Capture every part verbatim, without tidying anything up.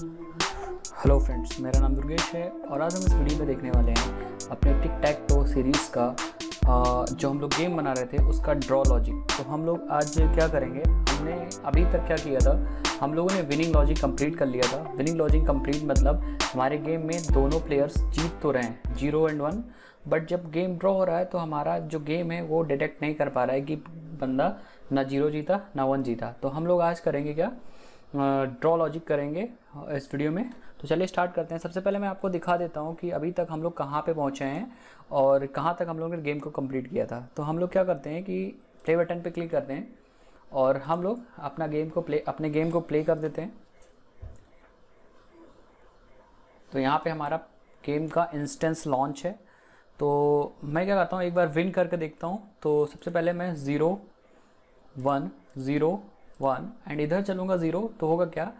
Hello friends, मेरा नाम दुर्गेश है और आज हम इस वीडियो में देखने वाले हैं अपने टिक टैक टो सीरीज़ का आ, जो हम लोग गेम बना रहे थे उसका ड्रॉ लॉजिक। तो हम लोग आज क्या करेंगे, हमने अभी तक क्या किया था, हम लोगों ने विनिंग लॉजिक कंप्लीट कर लिया था। विनिंग लॉजिक कंप्लीट मतलब हमारे गेम में दोनों प्लेयर्स जीत तो रहे हैं, जीरो एंड वन, बट जब गेम ड्रॉ हो रहा है तो हमारा जो गेम है वो डिटेक्ट नहीं कर पा रहा है कि बंदा ना जीरो जीता ना वन जीता। तो हम लोग आज करेंगे क्या, ड्रॉ लॉजिक करेंगे इस वीडियो में। तो चलिए स्टार्ट करते हैं। सबसे पहले मैं आपको दिखा देता हूँ कि अभी तक हम लोग कहाँ पे पहुँचे हैं और कहाँ तक हम लोगों ने गेम को कंप्लीट किया था। तो हम लोग क्या करते हैं कि प्ले बटन पे क्लिक करते हैं और हम लोग अपना गेम को प्ले अपने गेम को प्ले कर देते हैं। तो यहाँ पर हमारा गेम का इंस्टेंस लॉन्च है। तो मैं क्या करता हूँ, एक बार विन करके देखता हूँ। तो सबसे पहले मैं zero one zero one and इधर चलूँगा ज़ीरो, तो होगा क्या,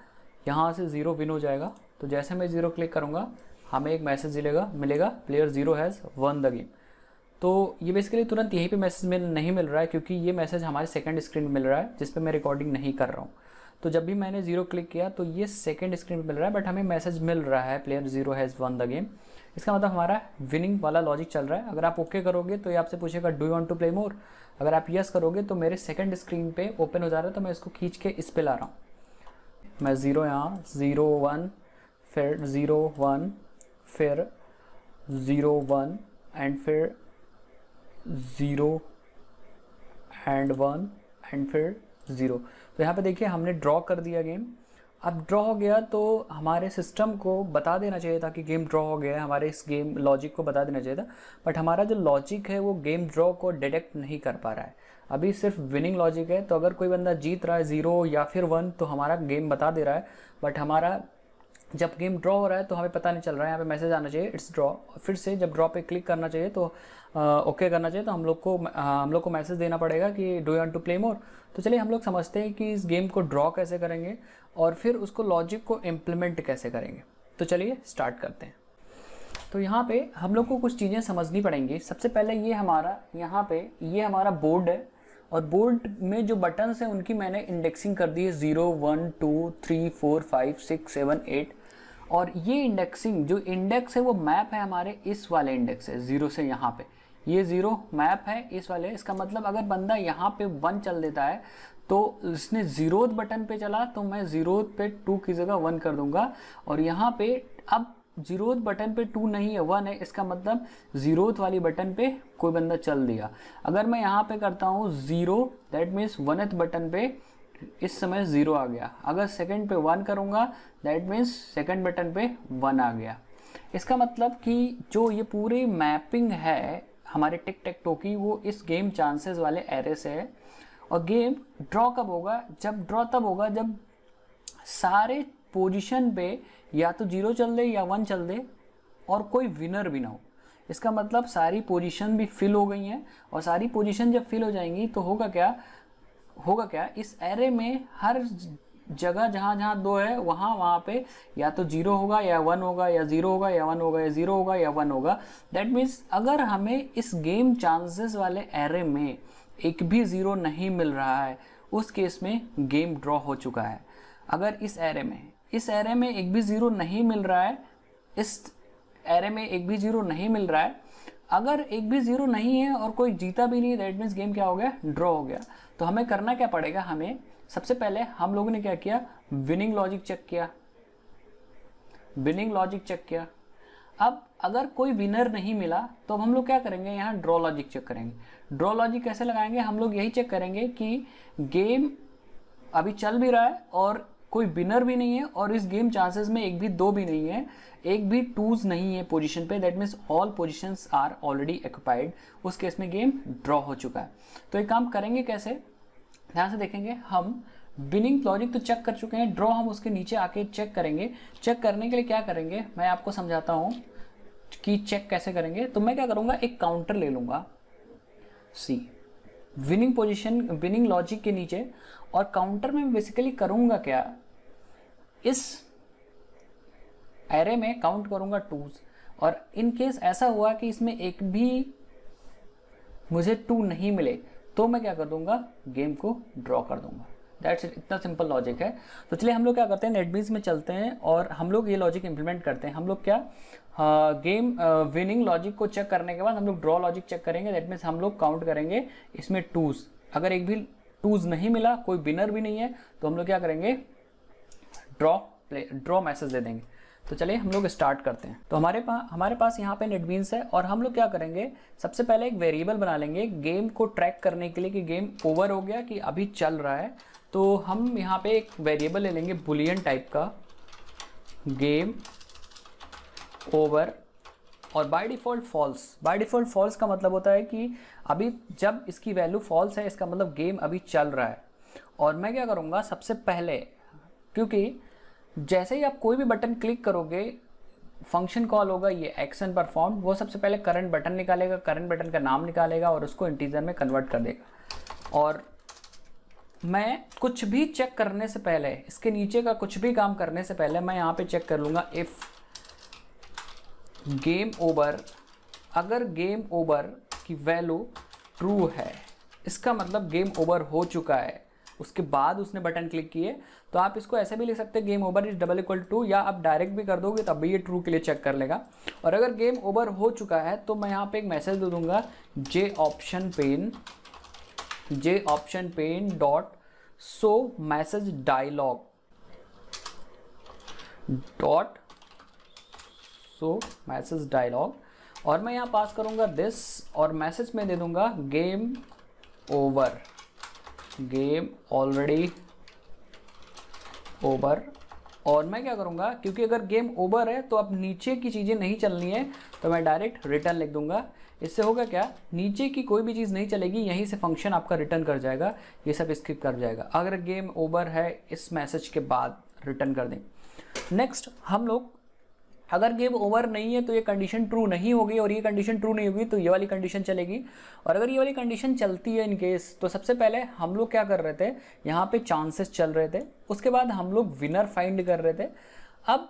यहाँ से ज़ीरो विन हो जाएगा। तो जैसे मैं ज़ीरो क्लिक करूँगा हमें एक मैसेज मिलेगा मिलेगा player zero has won the game. तो ये बेसिकली तुरंत यहीं पे मैसेज में नहीं मिल रहा है क्योंकि ये मैसेज हमारे सेकंड स्क्रीन में मिल रहा है जिस पे मैं रिकॉर्डिंग नहीं कर रहा हूँ। तो जब भी मैंने ज़ीरो क्लिक किया तो ये सेकंड स्क्रीन पर मिल रहा है, बट हमें मैसेज मिल रहा है player zero has won the game. इसका मतलब हमारा विनिंग वाला लॉजिक चल रहा है। अगर आप ओके करोगे तो ये आपसे पूछेगा do you want to play more. अगर आप यस करोगे तो मेरे सेकंड स्क्रीन पे ओपन हो जा रहा है, तो मैं इसको खींच के इस पे ला रहा हूँ। मैं ज़ीरो यहाँ ज़ीरो वन फिर ज़ीरो वन फिर ज़ीरो वन एंड फिर ज़ीरो एंड वन एंड फिर ज़ीरो। तो यहाँ पे देखिए हमने ड्रॉ कर दिया गेम। अब ड्रॉ हो गया तो हमारे सिस्टम को बता देना चाहिए था कि गेम ड्रॉ हो गया है, हमारे इस गेम लॉजिक को बता देना चाहिए था, बट हमारा जो लॉजिक है वो गेम ड्रॉ को डिटेक्ट नहीं कर पा रहा है। अभी सिर्फ विनिंग लॉजिक है, तो अगर कोई बंदा जीत रहा है ज़ीरो या फिर वन तो हमारा गेम बता दे रहा है, बट हमारा जब गेम ड्रॉ हो रहा है तो हमें पता नहीं चल रहा है। यहाँ पे मैसेज आना चाहिए इट्स ड्रॉ, फिर से जब ड्रॉ पे क्लिक करना चाहिए तो ओके करना चाहिए, तो हम लोग को हम लोग को मैसेज देना पड़ेगा कि do you want to play more. तो चलिए हम लोग समझते हैं कि इस गेम को ड्रॉ कैसे करेंगे और फिर उसको लॉजिक को इम्प्लीमेंट कैसे करेंगे। तो चलिए स्टार्ट करते हैं। तो यहाँ पर हम लोग को कुछ चीज़ें समझनी पड़ेंगी। सबसे पहले ये हमारा यहाँ पर ये हमारा बोर्ड है और बोर्ड में जो बटन्स हैं उनकी मैंने इंडेक्सिंग कर दी है zero one two three four five six seven eight. और ये इंडेक्सिंग जो इंडेक्स है वो मैप है हमारे इस वाले इंडेक्स है ज़ीरो से यहाँ पे, ये ज़ीरो मैप है इस वाले। इसका मतलब अगर बंदा यहाँ पे वन चल देता है तो इसने ज़ीरोथ बटन पे चला तो मैं ज़ीरोथ पे टू की जगह वन कर दूंगा। और यहाँ पे अब ज़ीरोथ बटन पे टू नहीं है वन है, इसका मतलब ज़ीरोथ वाली बटन पे कोई बंदा चल दिया। अगर मैं यहाँ पे करता हूँ zero that means oneth button पे इस समय ज़ीरो आ गया। अगर सेकंड पे वन करूँगा दैट मीन्स सेकंड बटन पे वन आ गया। इसका मतलब कि जो ये पूरी मैपिंग है हमारे टिक टैक टो की वो इस गेम चांसेस वाले एरे से है। और गेम ड्रॉ कब होगा, जब ड्रॉ तब होगा जब सारे पोजीशन पे या तो जीरो चल दे या वन चल दे और कोई विनर भी ना हो। इसका मतलब सारी पोजीशन भी फिल हो गई हैं और सारी पोजीशन जब फिल हो जाएंगी तो होगा क्या होगा क्या इस एरे में हर जगह जहाँ जहाँ दो है वहाँ वहाँ पे या तो जीरो होगा या वन होगा या ज़ीरो होगा या वन होगा या ज़ीरो होगा या वन होगा। दैट मीन्स अगर हमें इस गेम चांसेस वाले एरे में एक भी ज़ीरो नहीं मिल रहा है उस केस में गेम ड्रॉ हो चुका है। अगर इस एरे में इस एरे में एक भी ज़ीरो नहीं मिल रहा है इस एरे में एक भी ज़ीरो नहीं मिल रहा है अगर एक भी ज़ीरो नहीं है और कोई जीता भी नहीं दैट मीन्स गेम क्या हो गया, ड्रॉ हो गया। तो हमें करना क्या पड़ेगा, हमें सबसे पहले हम लोगों ने क्या किया, विनिंग लॉजिक चेक किया विनिंग लॉजिक चेक किया। अब अगर कोई विनर नहीं मिला तो हम लोग क्या करेंगे, यहाँ ड्रॉ लॉजिक चेक करेंगे। ड्रॉ लॉजिक कैसे लगाएंगे, हम लोग यही चेक करेंगे कि गेम अभी चल भी रहा है और कोई विनर भी नहीं है और इस गेम चांसेस में एक भी दो भी नहीं है, एक भी टूज नहीं है पोजीशन पे, that means all positions are already occupied. उस केस में गेम ड्रॉ हो चुका है। तो एक काम करेंगे, कैसे, ध्यान से देखेंगे। हम विनिंग लॉजिक तो चेक कर चुके हैं, ड्रॉ हम उसके नीचे आके चेक करेंगे। चेक करने के लिए क्या करेंगे, मैं आपको समझाता हूँ कि चेक कैसे करेंगे। तो मैं क्या करूँगा, एक काउंटर ले लूँगा C winning position winning logic के नीचे, और काउंटर में बेसिकली करूँगा क्या, इस एरे में काउंट करूँगा टूज। और इन केस ऐसा हुआ कि इसमें एक भी मुझे टू नहीं मिले तो मैं क्या कर दूंगा, गेम को ड्रॉ कर दूंगा। दैट्स इट, इतना सिंपल लॉजिक है। तो चलिए हम लोग क्या करते हैं, नेटबीन्स में चलते हैं और हम लोग ये लॉजिक इंप्लीमेंट करते हैं। हम लोग क्या गेम विनिंग लॉजिक को चेक करने के बाद हम लोग ड्रॉ लॉजिक चेक करेंगे। दैट मीन्स हम लोग काउंट करेंगे इसमें टूज, अगर एक भी टूज नहीं मिला, कोई विनर भी नहीं है, तो हम लोग क्या करेंगे, ड्रॉ प्ले ड्रॉ मैसेज दे देंगे। तो चलिए हम लोग स्टार्ट करते हैं। तो हमारे पास हमारे पास यहाँ पे नेटबीन्स है और हम लोग क्या करेंगे, सबसे पहले एक वेरिएबल बना लेंगे गेम को ट्रैक करने के लिए कि गेम ओवर हो गया कि अभी चल रहा है। तो हम यहाँ पे एक वेरिएबल ले लेंगे बुलियन टाइप का, गेम ओवर, और by default false. By default false का मतलब होता है कि अभी जब इसकी वैल्यू फॉल्स है इसका मतलब गेम अभी चल रहा है। और मैं क्या करूँगा, सबसे पहले क्योंकि जैसे ही आप कोई भी बटन क्लिक करोगे फंक्शन कॉल होगा ये एक्शन परफॉर्म, वो सबसे पहले करंट बटन निकालेगा, करंट बटन का नाम निकालेगा और उसको इंटीजर में कन्वर्ट कर देगा। और मैं कुछ भी चेक करने से पहले, इसके नीचे का कुछ भी काम करने से पहले मैं यहाँ पे चेक कर लूँगा इफ़ गेम ओवर, अगर गेम ओवर की वैल्यू ट्रू है इसका मतलब गेम ओवर हो चुका है, उसके बाद उसने बटन क्लिक किए। तो आप इसको ऐसे भी लिख सकते हैं game over is double equal to, या आप डायरेक्ट भी कर दोगे तब भी ये ट्रू के लिए चेक कर लेगा। और अगर गेम ओवर हो चुका है तो मैं यहाँ पे एक मैसेज दे दूंगा J option pane, J option pane dot show message dialog dot show message dialog और मैं यहाँ पास करूँगा दिस और मैसेज में दे दूंगा game over, game already over. और मैं क्या करूँगा, क्योंकि अगर गेम ओवर है तो अब नीचे की चीज़ें नहीं चलनी है, तो मैं डायरेक्ट रिटर्न लिख दूंगा। इससे होगा क्या, नीचे की कोई भी चीज़ नहीं चलेगी, यहीं से फंक्शन आपका रिटर्न कर जाएगा, ये सब स्किप कर जाएगा। अगर गेम ओवर है इस मैसेज के बाद रिटर्न कर दें। नेक्स्ट हम लोग, अगर गेम ओवर नहीं है तो ये कंडीशन ट्रू नहीं होगी और ये कंडीशन ट्रू नहीं होगी तो ये वाली कंडीशन चलेगी, और अगर ये वाली कंडीशन चलती है इन केस, तो सबसे पहले हम लोग क्या कर रहे थे, यहाँ पे चांसेस चल रहे थे, उसके बाद हम लोग विनर फाइंड कर रहे थे। अब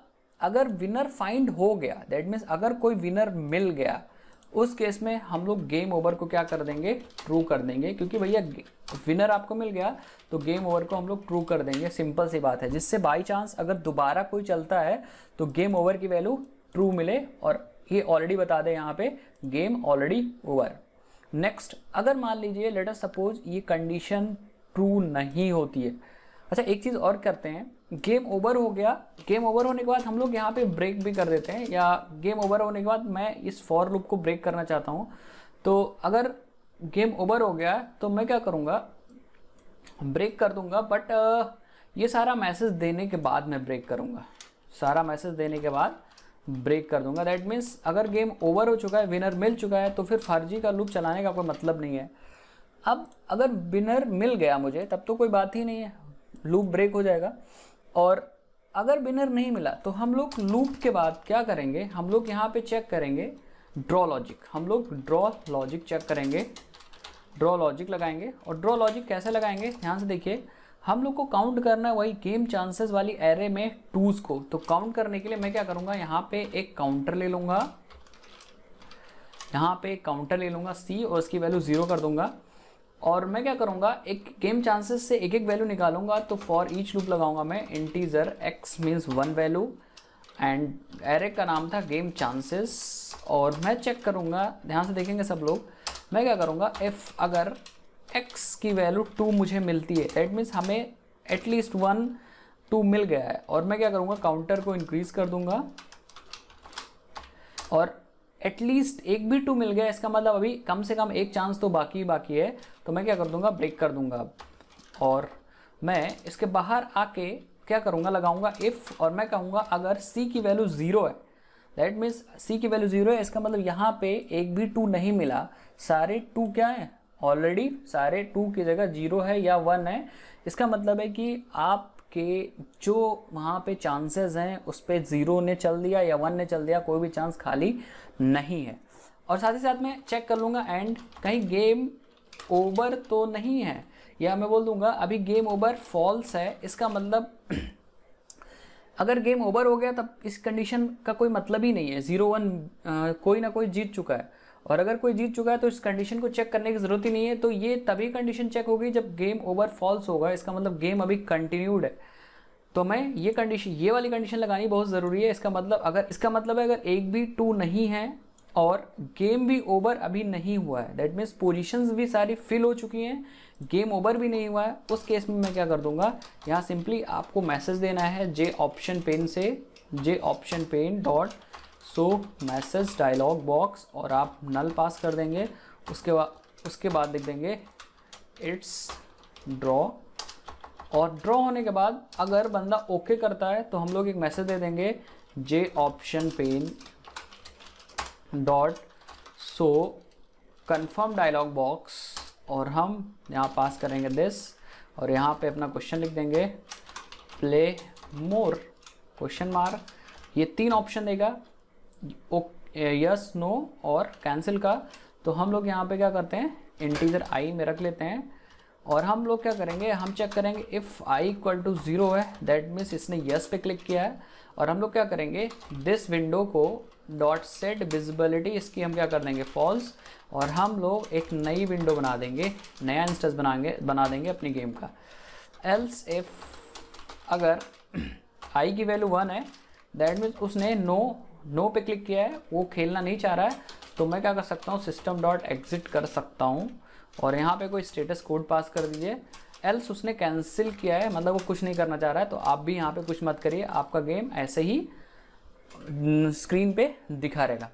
अगर विनर फाइंड हो गया, दैट मीन्स अगर कोई विनर मिल गया, उस केस में हम लोग गेम ओवर को क्या कर देंगे, ट्रू कर देंगे, क्योंकि भैया विनर आपको मिल गया तो गेम ओवर को हम लोग ट्रू कर देंगे। सिंपल सी बात है, जिससे बाई चांस अगर दोबारा कोई चलता है तो गेम ओवर की वैल्यू ट्रू मिले। और ये ऑलरेडी बता दें यहाँ पे गेम ऑलरेडी ओवर। नेक्स्ट, अगर मान लीजिए लेट अस सपोज ये कंडीशन ट्रू नहीं होती है। अच्छा, एक चीज़ और करते हैं, गेम ओवर हो गया, गेम ओवर होने के बाद हम लोग यहाँ पे ब्रेक भी कर देते हैं, या गेम ओवर होने के बाद मैं इस फॉर लूप को ब्रेक करना चाहता हूँ। तो अगर गेम ओवर हो गया तो मैं क्या करूँगा, ब्रेक कर दूँगा, बट ये सारा मैसेज देने के बाद मैं ब्रेक करूँगा, सारा मैसेज देने के बाद ब्रेक कर दूँगा। दैट मीन्स अगर गेम ओवर हो चुका है, विनर मिल चुका है, तो फिर फर्जी का लूप चलाने का कोई मतलब नहीं है। अब अगर विनर मिल गया मुझे तब तो कोई बात ही नहीं है, लूप ब्रेक हो जाएगा। और अगर विनर नहीं मिला तो हम लोग लूप के बाद क्या करेंगे, हम लोग यहाँ पे चेक करेंगे ड्रॉ लॉजिक, हम लोग ड्रॉ लॉजिक चेक करेंगे, ड्रॉ लॉजिक लगाएंगे। और ड्रॉ लॉजिक कैसे लगाएंगे, ध्यान से देखिए, हम लोग को काउंट करना है वही गेम चांसेस वाली एरे में टूज को। तो काउंट करने के लिए मैं क्या करूँगा, यहाँ पे एक काउंटर ले लूँगा, यहाँ पे एक काउंटर ले लूँगा सी, और उसकी वैल्यू ज़ीरो कर दूँगा। और मैं क्या करूँगा, एक गेम चांसेस से एक एक वैल्यू निकालूंगा। तो फॉर ईच लूप लगाऊंगा मैं, integer x means one value, and array का नाम था गेम चांसेस। और मैं चेक करूँगा, ध्यान से देखेंगे सब लोग, मैं क्या करूँगा, इफ़ अगर एक्स की वैल्यू टू मुझे मिलती है, दैट मीन्स हमें एटलीस्ट वन टू मिल गया है। और मैं क्या करूँगा, काउंटर को इंक्रीज़ कर दूँगा, और एटलीस्ट एक भी टू मिल गया इसका मतलब अभी कम से कम एक चांस तो बाकी बाकी है। तो मैं क्या कर दूंगा, ब्रेक कर दूंगा। और मैं इसके बाहर आके क्या करूंगा, लगाऊंगा इफ़, और मैं कहूँगा अगर सी की वैल्यू ज़ीरो है, दैट मीन्स सी की वैल्यू ज़ीरो है, इसका मतलब यहाँ पे एक भी टू नहीं मिला, सारे टू क्या है, ऑलरेडी सारे टू की जगह ज़ीरो है या वन है। इसका मतलब है कि आप कि जो वहाँ पे चांसेस हैं उस पर ज़ीरो ने चल दिया या वन ने चल दिया, कोई भी चांस खाली नहीं है। और साथ ही साथ मैं चेक कर लूँगा एंड कहीं गेम ओवर तो नहीं है, या मैं बोल दूँगा अभी गेम ओवर फॉल्स है, इसका मतलब अगर गेम ओवर हो गया तब इस कंडीशन का कोई मतलब ही नहीं है, ज़ीरो वन कोई ना कोई जीत चुका है। और अगर कोई जीत चुका है तो इस कंडीशन को चेक करने की ज़रूरत ही नहीं है। तो ये तभी कंडीशन चेक होगी जब गेम ओवर फॉल्स होगा, इसका मतलब गेम अभी कंटिन्यूड है। तो मैं ये कंडीशन ये वाली कंडीशन लगानी बहुत ज़रूरी है। इसका मतलब अगर इसका मतलब है अगर एक भी टू नहीं है और गेम भी ओवर अभी नहीं हुआ है, दैट मीन्स पोजीशंस भी सारी फिल हो चुकी हैं, गेम ओवर भी नहीं हुआ है, उस केस में मैं क्या कर दूंगा, यहाँ सिंपली आपको मैसेज देना है जे ऑप्शन पेन से, J option pane dot show message dialog box, और आप नल पास कर देंगे। उसके बाद उसके बाद लिख देंगे इट्स ड्रॉ, और ड्रॉ होने के बाद अगर बंदा ओके करता है तो हम लोग एक मैसेज दे देंगे J option pane dot show confirm dialog box, और हम यहाँ पास करेंगे दिस, और यहाँ पे अपना क्वेश्चन लिख देंगे प्ले मोर क्वेश्चन मार्क। ये तीन ऑप्शन देगा, यस नो और कैंसिल का। तो हम लोग यहाँ पे क्या करते हैं, इंटीजर आई में रख लेते हैं, और हम लोग क्या करेंगे, हम चेक करेंगे if I equal to zero है, दैट मीन्स इसने यस पे क्लिक किया है। और हम लोग क्या करेंगे, दिस विंडो को डॉट सेट विजिबिलिटी, इसकी हम क्या कर देंगे फॉल्स, और हम लोग एक नई विंडो बना देंगे, नया इंस्टेंस बनाएंगे बना देंगे अपनी गेम का। एल्स इफ अगर आई की वैल्यू वन है, दैट मीन्स उसने नो नो पे क्लिक किया है, वो खेलना नहीं चाह रहा है, तो मैं क्या कर सकता हूँ, सिस्टम डॉट एग्जिट कर सकता हूँ, और यहाँ पे कोई स्टेटस कोड पास कर दीजिए। एल्स उसने कैंसिल किया है, मतलब वो कुछ नहीं करना चाह रहा है, तो आप भी यहाँ पे कुछ मत करिए, आपका गेम ऐसे ही स्क्रीन पे दिखा रहेगा।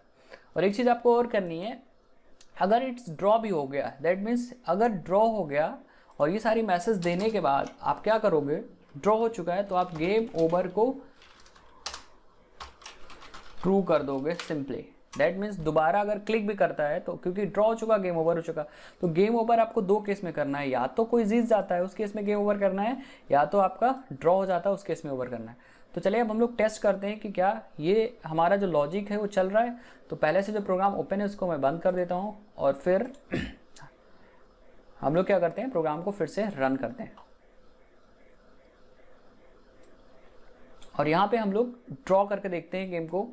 और एक चीज़ आपको और करनी है, अगर इट्स ड्रॉ भी हो गया, दैट मीन्स अगर ड्रॉ हो गया और ये सारी मैसेज देने के बाद आप क्या करोगे, ड्रॉ हो चुका है तो आप गेम ओवर को ट्रू कर दोगे सिंपली। दैट मीन्स दोबारा अगर क्लिक भी करता है तो क्योंकि ड्रॉ हो चुका, गेम ओवर हो चुका, तो गेम ओवर आपको दो केस में करना है, या तो कोई जीत जाता है उस केस में गेम ओवर करना है, या तो आपका ड्रॉ हो जाता है उस केस में ओवर करना है। तो चलिए अब हम लोग टेस्ट करते हैं कि क्या ये हमारा जो लॉजिक है वो चल रहा है। तो पहले से जो प्रोग्राम ओपन है उसको मैं बंद कर देता हूँ, और फिर हम लोग क्या करते हैं, प्रोग्राम को फिर से रन करते हैं। और यहाँ पर हम लोग ड्रॉ करके देखते हैं गेम को।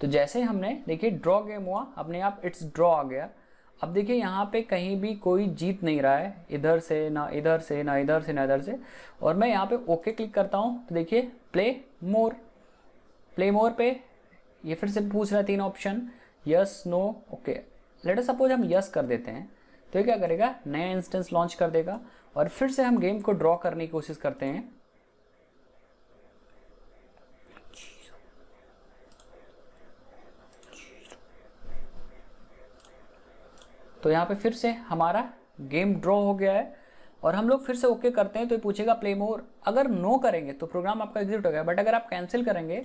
तो जैसे हमने देखिए ड्रॉ गेम हुआ, अपने आप इट्स ड्रॉ आ गया। अब देखिए यहाँ पे कहीं भी कोई जीत नहीं रहा है, इधर से ना इधर से ना इधर से ना इधर से, और मैं यहाँ पे ओके क्लिक करता हूँ तो देखिए प्ले मोर, प्ले मोर पे ये फिर से पूछ रहा है तीन option, yes no okay. Let us suppose हम यस कर देते हैं तो ये क्या करेगा, नया इंस्टेंस लॉन्च कर देगा, और फिर से हम गेम को ड्रॉ करने की कोशिश करते हैं। तो यहाँ पे फिर से हमारा गेम ड्रॉ हो गया है, और हम लोग फिर से ओके करते हैं तो ये पूछेगा प्ले मोर। अगर नो करेंगे तो प्रोग्राम आपका एग्जिट हो गया, बट अगर आप कैंसिल करेंगे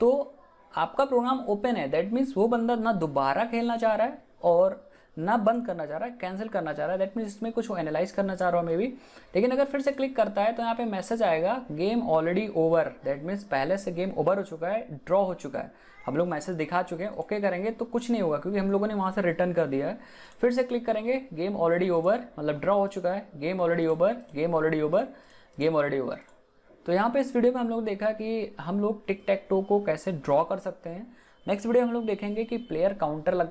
तो आपका प्रोग्राम ओपन है, दैट मीन्स वो बंदा ना दोबारा खेलना चाह रहा है और ना बंद करना चाह रहा है, कैंसिल करना चाह रहा है, दैट मीन्स इसमें कुछ एनालाइज करना चाह रहा हूँ मे बी। लेकिन अगर फिर से क्लिक करता है तो यहाँ पे मैसेज आएगा game already over, that means पहले से गेम ओवर हो चुका है, ड्रॉ हो चुका है, हम लोग मैसेज दिखा चुके हैं। ओके करेंगे तो कुछ नहीं होगा क्योंकि हम लोगों ने वहाँ से रिटर्न कर दिया है। फिर से क्लिक करेंगे, गेम ऑलरेडी ओवर मतलब ड्रॉ हो चुका है, game already over, game already over, game already over. तो यहाँ पे इस वीडियो में हम लोग देखा कि हम लोग टिक टैक टो को कैसे ड्रॉ कर सकते हैं। नेक्स्ट वीडियो हम लोग देखेंगे कि प्लेयर काउंटर लग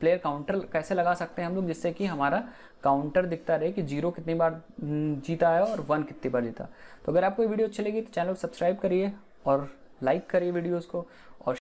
प्लेयर काउंटर कैसे लगा सकते हैं हम लोग, जिससे कि हमारा काउंटर दिखता रहे कि जीरो कितनी बार जीता है और वन कितनी बार जीता। तो अगर आपको ये वीडियो अच्छी लगी तो चैनल को सब्सक्राइब करिए और लाइक करिए वीडियोज़ को, और